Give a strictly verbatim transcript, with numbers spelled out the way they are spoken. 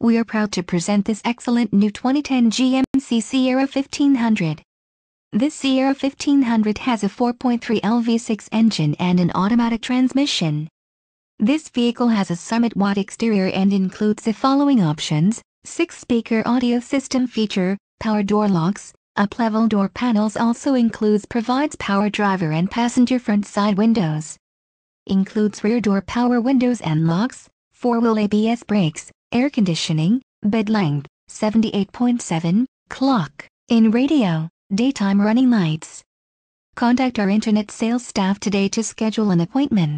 We are proud to present this excellent new twenty ten G M C Sierra fifteen hundred. This Sierra fifteen hundred has a four point three liter V six engine and an automatic transmission. This vehicle has a Summit White exterior and includes the following options: six-speaker audio system feature, power door locks, up-level door panels. Also includes provides power driver and passenger front side windows. Includes rear door power windows and locks, four-wheel A B S brakes, air conditioning, bed length, seventy-eight point seven, clock, in radio, daytime running lights. Contact our internet sales staff today to schedule an appointment.